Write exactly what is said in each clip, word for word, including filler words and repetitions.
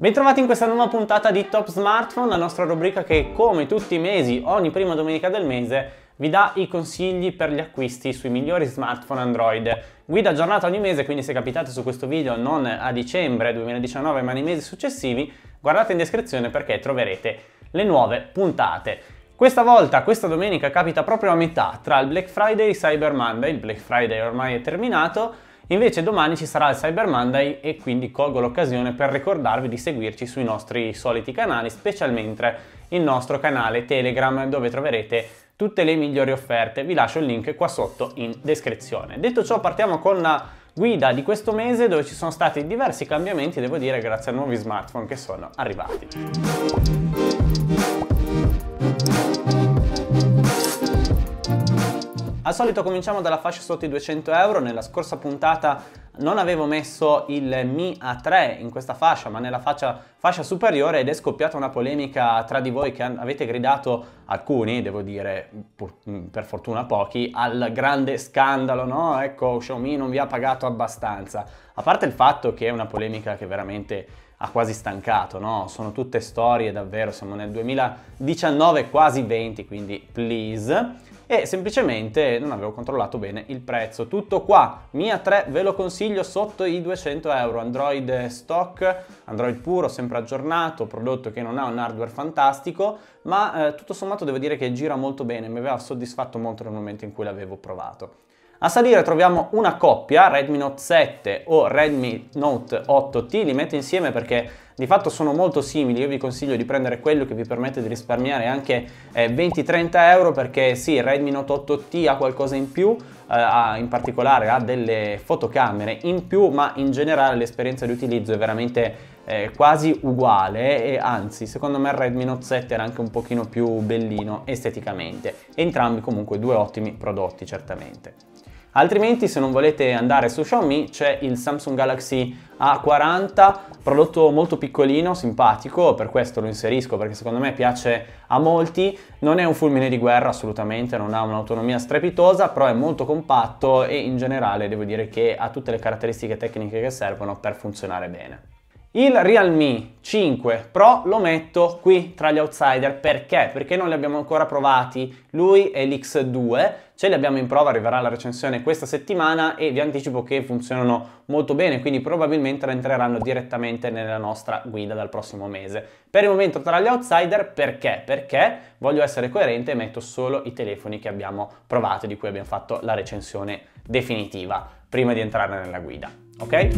Bentrovati in questa nuova puntata di Top Smartphone, la nostra rubrica che, come tutti i mesi, ogni prima domenica del mese, vi dà i consigli per gli acquisti sui migliori smartphone Android. Guida aggiornata ogni mese, quindi se capitate su questo video non a dicembre duemiladiciannove ma nei mesi successivi, guardate in descrizione perché troverete le nuove puntate. Questa volta, questa domenica, capita proprio a metà tra il Black Friday e il Cyber Monday. Il Black Friday ormai è terminato. Invece domani ci sarà il Cyber Monday e quindi colgo l'occasione per ricordarvi di seguirci sui nostri soliti canali, specialmente il nostro canale Telegram dove troverete tutte le migliori offerte. Vi lascio il link qua sotto in descrizione. Detto ciò, partiamo con la guida di questo mese dove ci sono stati diversi cambiamenti, devo dire, grazie a nuovi smartphone che sono arrivati. Al solito cominciamo dalla fascia sotto i duecento euro, nella scorsa puntata non avevo messo il Mi A tre in questa fascia ma nella fascia, fascia superiore ed è scoppiata una polemica tra di voi che avete gridato, alcuni devo dire, pur, per fortuna pochi, al grande scandalo, no? Ecco, Xiaomi non vi ha pagato abbastanza, a parte il fatto che è una polemica che veramente ha quasi stancato, no? Sono tutte storie davvero, siamo nel duemiladiciannove quasi venti, quindi please. E semplicemente non avevo controllato bene il prezzo. Tutto qua, Mi A tre ve lo consiglio sotto i duecento euro, Android stock, Android puro, sempre aggiornato, prodotto che non ha un hardware fantastico, ma eh, tutto sommato devo dire che gira molto bene, mi aveva soddisfatto molto nel momento in cui l'avevo provato. A salire troviamo una coppia, Redmi Note sette o Redmi Note otto T, li metto insieme perché di fatto sono molto simili, io vi consiglio di prendere quello che vi permette di risparmiare anche eh, venti trenta euro perché sì, il Redmi Note otto T ha qualcosa in più, eh, ha, in particolare ha delle fotocamere in più, ma in generale l'esperienza di utilizzo è veramente eh, quasi uguale e anzi secondo me il Redmi Note sette era anche un pochino più bellino esteticamente. Entrambi comunque due ottimi prodotti certamente. Altrimenti se non volete andare su Xiaomi c'è il Samsung Galaxy A quaranta, prodotto molto piccolino, simpatico, per questo lo inserisco perché secondo me piace a molti, non è un fulmine di guerra assolutamente, non ha un'autonomia strepitosa, però è molto compatto e in generale devo dire che ha tutte le caratteristiche tecniche che servono per funzionare bene. Il Realme cinque Pro lo metto qui tra gli outsider, perché? Perché non li abbiamo ancora provati, lui e l'X due, ce li abbiamo in prova, arriverà la recensione questa settimana e vi anticipo che funzionano molto bene, quindi probabilmente entreranno direttamente nella nostra guida dal prossimo mese. Per il momento tra gli outsider perché? Perché voglio essere coerente e metto solo i telefoni che abbiamo provato e di cui abbiamo fatto la recensione definitiva, prima di entrare nella guida, ok?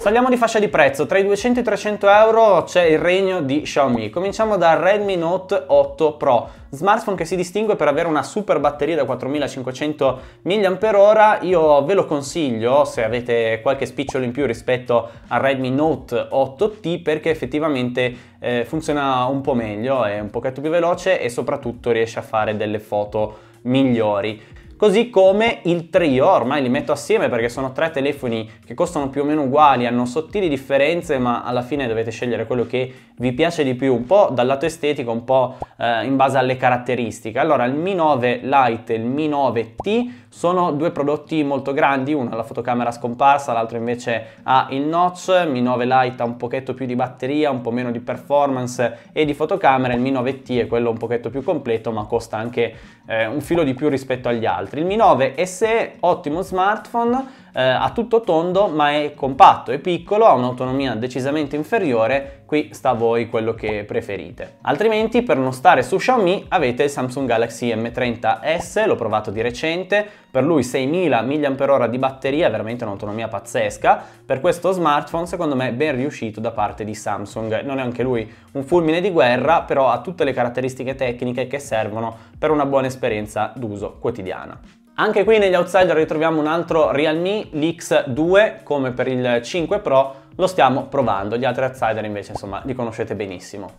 Saliamo di fascia di prezzo, tra i duecento e i trecento euro c'è il regno di Xiaomi. Cominciamo dal Redmi Note otto Pro, smartphone che si distingue per avere una super batteria da quattromilacinquecento milliamperi ora. Io ve lo consiglio se avete qualche spicciolo in più rispetto al Redmi Note otto T perché effettivamente eh, funziona un po' meglio, è un pochetto più veloce e soprattutto riesce a fare delle foto migliori. Così come il trio, ormai li metto assieme perché sono tre telefoni che costano più o meno uguali, hanno sottili differenze ma alla fine dovete scegliere quello che vi piace di più, un po' dal lato estetico, un po' eh, in base alle caratteristiche. Allora il Mi nove Lite e il Mi nove T sono due prodotti molto grandi, uno ha la fotocamera scomparsa, l'altro invece ha il notch. Mi nove Lite ha un pochetto più di batteria, un po' meno di performance e di fotocamera, il Mi nove T è quello un pochetto più completo ma costa anche eh, un filo di più rispetto agli altri. Il Mi nove S E, ottimo smartphone, eh, a tutto tondo ma è compatto, è piccolo, ha un'autonomia decisamente inferiore, qui sta a voi quello che preferite. Altrimenti per non stare su Xiaomi avete il Samsung Galaxy M trenta S, l'ho provato di recente, per lui seimila milliamperi ora di batteria, veramente un'autonomia pazzesca, per questo smartphone secondo me ben riuscito da parte di Samsung, non è anche lui un fulmine di guerra però ha tutte le caratteristiche tecniche che servono per una buona esperienza d'uso quotidiana. Anche qui negli outsider ritroviamo un altro Realme, l'X due, come per il cinque Pro, lo stiamo provando, gli altri outsider invece insomma li conoscete benissimo.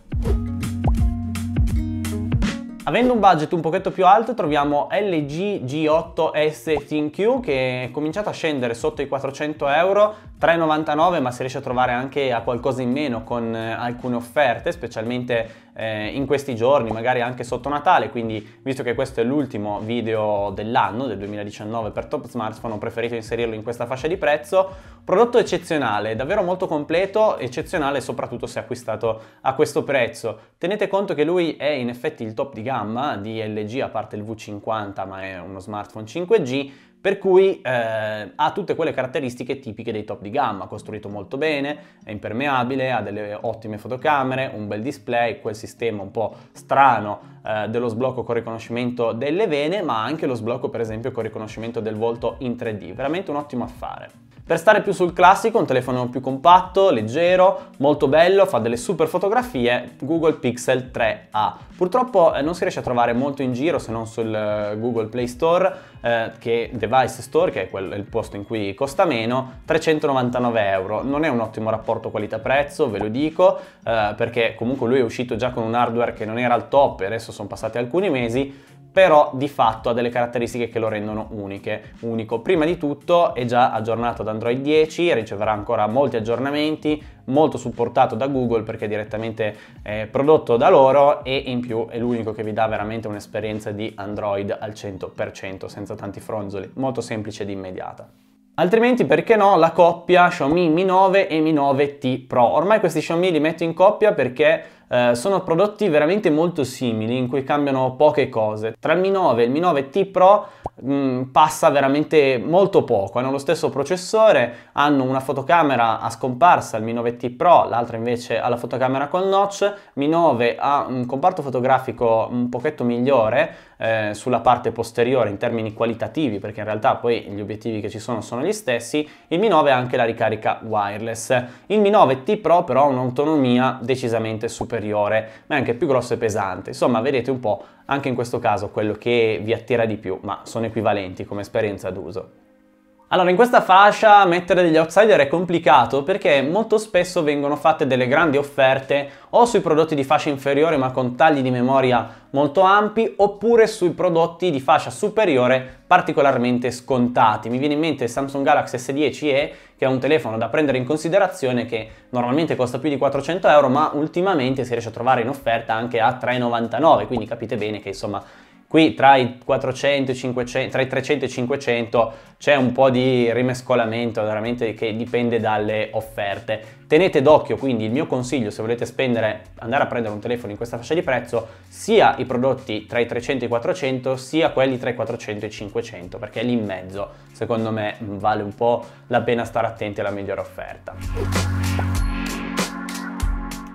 Avendo un budget un pochetto più alto troviamo L G G otto S ThinQ che è cominciato a scendere sotto i quattrocento euro, tre e novantanove, ma si riesce a trovare anche a qualcosa in meno con alcune offerte, specialmente eh, in questi giorni, magari anche sotto Natale. Quindi, visto che questo è l'ultimo video dell'anno, del duemiladiciannove, per Top Smartphone, ho preferito inserirlo in questa fascia di prezzo. Prodotto eccezionale, davvero molto completo, eccezionale soprattutto se acquistato a questo prezzo. Tenete conto che lui è in effetti il top di gamma di L G, a parte il V cinquanta, ma è uno smartphone cinque G, per cui eh, ha tutte quelle caratteristiche tipiche dei top di gamma. Costruito molto bene, è impermeabile, ha delle ottime fotocamere, un bel display, quel sistema un po' strano eh, dello sblocco con riconoscimento delle vene, ma anche lo sblocco per esempio con riconoscimento del volto in tre D, veramente un ottimo affare. Per stare più sul classico, un telefono più compatto, leggero, molto bello, fa delle super fotografie, Google Pixel tre A. Purtroppo eh, non si riesce a trovare molto in giro, se non sul eh, Google Play Store, eh, che Device Store, che è quel, il posto in cui costa meno, trecentonovantanove euro. Non è un ottimo rapporto qualità-prezzo, ve lo dico, eh, perché comunque lui è uscito già con un hardware che non era al top e adesso sono passati alcuni mesi, però di fatto ha delle caratteristiche che lo rendono uniche, unico. Prima di tutto è già aggiornato ad Android dieci, riceverà ancora molti aggiornamenti, molto supportato da Google perché è direttamente eh, prodotto da loro, e in più è l'unico che vi dà veramente un'esperienza di Android al cento per cento, senza tanti fronzoli, molto semplice ed immediata. Altrimenti, perché no, la coppia Xiaomi Mi nove e Mi nove T Pro. Ormai questi Xiaomi li metto in coppia perché eh, sono prodotti veramente molto simili, in cui cambiano poche cose. Tra il Mi nove e il Mi nove T Pro mh, passa veramente molto poco. Hanno lo stesso processore, hanno una fotocamera a scomparsa, il Mi nove T Pro, l'altra invece ha la fotocamera col notch. Mi nove ha un comparto fotografico un pochetto migliore eh, sulla parte posteriore in termini qualitativi, perché in realtà poi gli obiettivi che ci sono sono gli stessi. Il Mi nove ha anche la ricarica wireless. Il Mi nove T Pro però ha un'autonomia decisamente superiore, ma è anche più grosso e pesante. Insomma, vedete un po' anche in questo caso quello che vi attira di più, ma sono equivalenti come esperienza d'uso. Allora, in questa fascia mettere degli outsider è complicato perché molto spesso vengono fatte delle grandi offerte o sui prodotti di fascia inferiore ma con tagli di memoria molto ampi, oppure sui prodotti di fascia superiore particolarmente scontati. Mi viene in mente il Samsung Galaxy S dieci e, che è un telefono da prendere in considerazione, che normalmente costa più di quattrocento euro, ma ultimamente si riesce a trovare in offerta anche a tre e novantanove, quindi capite bene che insomma qui tra i, quattrocento e cinquecento, tra i trecento e cinquecento c'è un po' di rimescolamento veramente, che dipende dalle offerte. Tenete d'occhio quindi il mio consiglio, se volete spendere, andare a prendere un telefono in questa fascia di prezzo, sia i prodotti tra i trecento e i quattrocento, sia quelli tra i quattrocento e i cinquecento, perché lì in mezzo secondo me vale un po' la pena stare attenti alla migliore offerta.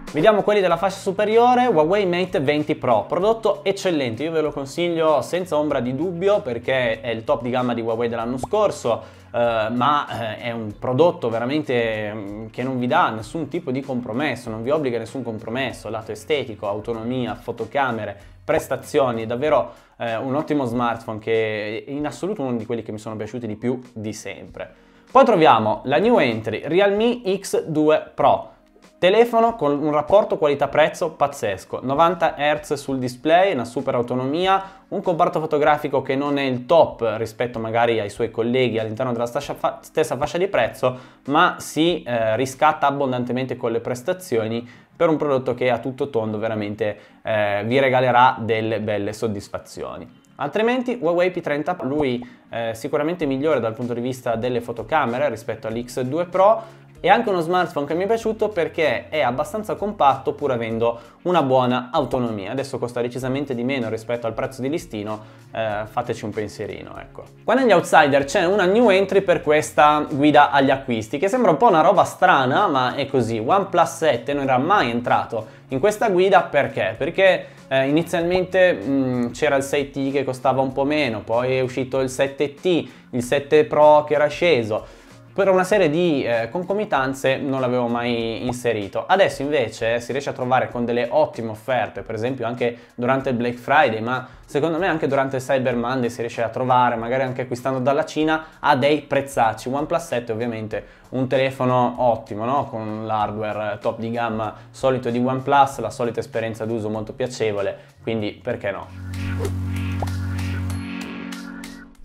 Vediamo quelli della fascia superiore. Huawei Mate venti Pro, prodotto eccellente, io ve lo consiglio senza ombra di dubbio perché è il top di gamma di Huawei dell'anno scorso, eh, ma eh, è un prodotto veramente che non vi dà nessun tipo di compromesso, non vi obbliga a nessun compromesso, lato estetico, autonomia, fotocamere, prestazioni, davvero eh, un ottimo smartphone che è in assoluto uno di quelli che mi sono piaciuti di più di sempre. Poi troviamo la new entry Realme X due Pro. Telefono con un rapporto qualità-prezzo pazzesco, novanta hertz sul display, una super autonomia, un comparto fotografico che non è il top rispetto magari ai suoi colleghi all'interno della stessa fascia di prezzo, ma si eh, riscatta abbondantemente con le prestazioni per un prodotto che a tutto tondo veramente eh, vi regalerà delle belle soddisfazioni. Altrimenti Huawei P trenta, lui eh, sicuramente migliore dal punto di vista delle fotocamere rispetto all'X due Pro. È anche uno smartphone che mi è piaciuto perché è abbastanza compatto pur avendo una buona autonomia. Adesso costa decisamente di meno rispetto al prezzo di listino, eh, fateci un pensierino, ecco. Qua negli outsider c'è una new entry per questa guida agli acquisti, che sembra un po' una roba strana, ma è così. OnePlus sette non era mai entrato in questa guida perché? Perché eh, inizialmente c'era il sei T che costava un po' meno, poi è uscito il sette T, il sette Pro che era sceso. Per una serie di eh, concomitanze non l'avevo mai inserito. Adesso invece si riesce a trovare con delle ottime offerte, per esempio anche durante il Black Friday, ma secondo me anche durante il Cyber Monday si riesce a trovare, magari anche acquistando dalla Cina, a dei prezzacci. OnePlus sette ovviamente un telefono ottimo, no? Con l'hardware top di gamma solito di OnePlus, la solita esperienza d'uso molto piacevole, quindi perché no?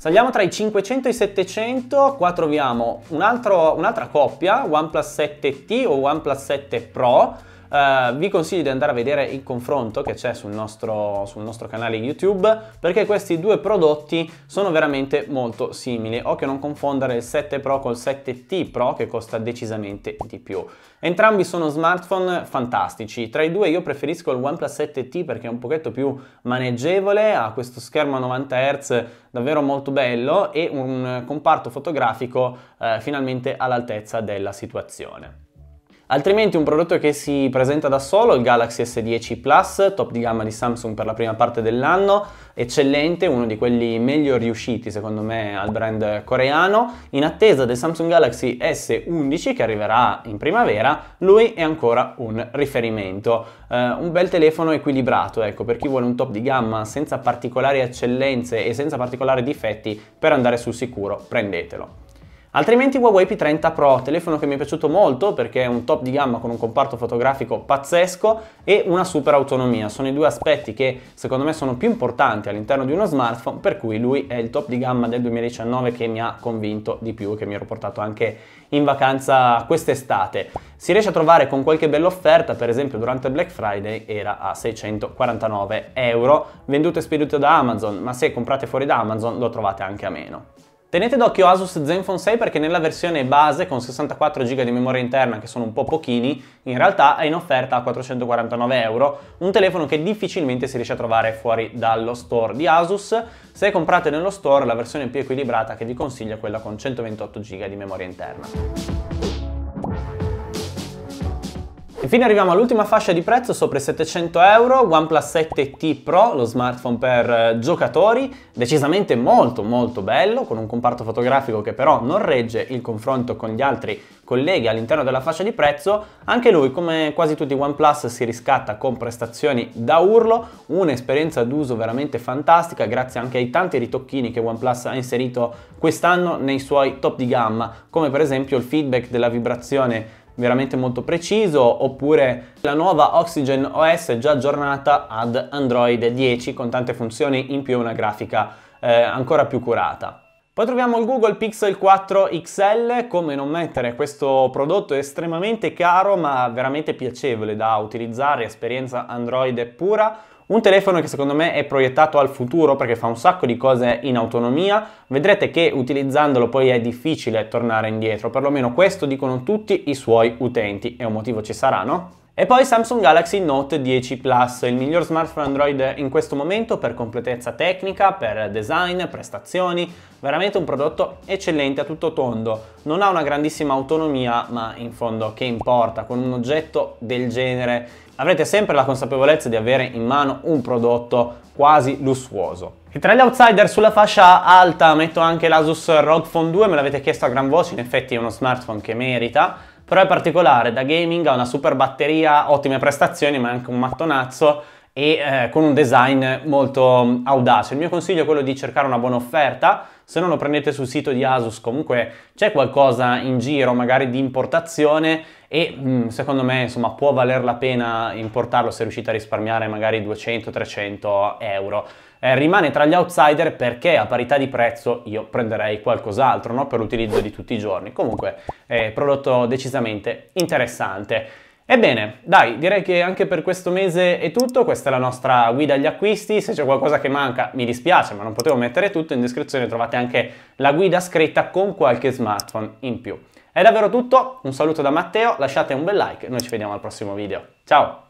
Saliamo tra i cinquecento e i settecento, qua troviamo un'altra un coppia, OnePlus sette T o OnePlus sette Pro. Uh, vi consiglio di andare a vedere il confronto che c'è sul nostro, sul nostro canale YouTube, perché questi due prodotti sono veramente molto simili. Occhio a non confondere il sette Pro col sette T Pro, che costa decisamente di più. Entrambi sono smartphone fantastici. Tra i due io preferisco il OnePlus sette T perché è un pochetto più maneggevole, ha questo schermo a novanta hertz davvero molto bello e un comparto fotografico eh, finalmente all'altezza della situazione. Altrimenti un prodotto che si presenta da solo, il Galaxy S dieci Plus, top di gamma di Samsung per la prima parte dell'anno, eccellente, uno di quelli meglio riusciti secondo me al brand coreano, in attesa del Samsung Galaxy S undici che arriverà in primavera. Lui è ancora un riferimento, eh, un bel telefono equilibrato, ecco, per chi vuole un top di gamma senza particolari eccellenze e senza particolari difetti, per andare sul sicuro prendetelo. Altrimenti Huawei P trenta Pro, telefono che mi è piaciuto molto perché è un top di gamma con un comparto fotografico pazzesco e una super autonomia. Sono i due aspetti che secondo me sono più importanti all'interno di uno smartphone, per cui lui è il top di gamma del duemiladiciannove che mi ha convinto di più, che mi ero portato anche in vacanza quest'estate. Si riesce a trovare con qualche bella offerta, per esempio durante Black Friday era a seicentoquarantanove euro, venduto e spedito da Amazon, ma se comprate fuori da Amazon lo trovate anche a meno. Tenete d'occhio Asus Zenfone sei perché nella versione base con sessantaquattro giga di memoria interna, che sono un po' pochini, in realtà è in offerta a quattrocentoquarantanove euro, un telefono che difficilmente si riesce a trovare fuori dallo store di Asus. Se comprate nello store, la versione più equilibrata che vi consiglio è quella con centoventotto giga di memoria interna. Infine arriviamo all'ultima fascia di prezzo, sopra i settecento euro, OnePlus sette T Pro, lo smartphone per giocatori, decisamente molto molto bello, con un comparto fotografico che però non regge il confronto con gli altri colleghi all'interno della fascia di prezzo. Anche lui, come quasi tutti i OnePlus, si riscatta con prestazioni da urlo, un'esperienza d'uso veramente fantastica grazie anche ai tanti ritocchini che OnePlus ha inserito quest'anno nei suoi top di gamma, come per esempio il feedback della vibrazione veramente molto preciso, oppure la nuova Oxygen O S già aggiornata ad Android dieci con tante funzioni in più e una grafica eh, ancora più curata. Poi troviamo il Google Pixel quattro X L, come non mettere questo prodotto estremamente caro ma veramente piacevole da utilizzare, esperienza Android pura. Un telefono che secondo me è proiettato al futuro perché fa un sacco di cose in autonomia. Vedrete che utilizzandolo poi è difficile tornare indietro, perlomeno questo dicono tutti i suoi utenti, e un motivo ci sarà, no? E poi Samsung Galaxy Note dieci Plus, il miglior smartphone Android in questo momento per completezza tecnica, per design, prestazioni, veramente un prodotto eccellente a tutto tondo. Non ha una grandissima autonomia, ma in fondo che importa, con un oggetto del genere avrete sempre la consapevolezza di avere in mano un prodotto quasi lussuoso. E tra gli outsider sulla fascia alta metto anche l'Asus R O G Phone due, me l'avete chiesto a gran voce, in effetti è uno smartphone che merita. Però è particolare, da gaming ha una super batteria, ottime prestazioni, ma anche un mattonazzo e eh, con un design molto audace. Il mio consiglio è quello di cercare una buona offerta. Se non lo prendete sul sito di Asus, comunque c'è qualcosa in giro, magari di importazione, e mh, secondo me insomma può valer la pena importarlo se riuscite a risparmiare magari duecento trecento euro. Eh, rimane tra gli outsider perché a parità di prezzo io prenderei qualcos'altro, no? Per l'utilizzo di tutti i giorni. Comunque è eh, prodotto decisamente interessante. Ebbene, dai, direi che anche per questo mese è tutto. Questa è la nostra guida agli acquisti. Se c'è qualcosa che manca mi dispiace, ma non potevo mettere tutto. In descrizione trovate anche la guida scritta con qualche smartphone in più. È davvero tutto, un saluto da Matteo, lasciate un bel like e noi ci vediamo al prossimo video. Ciao!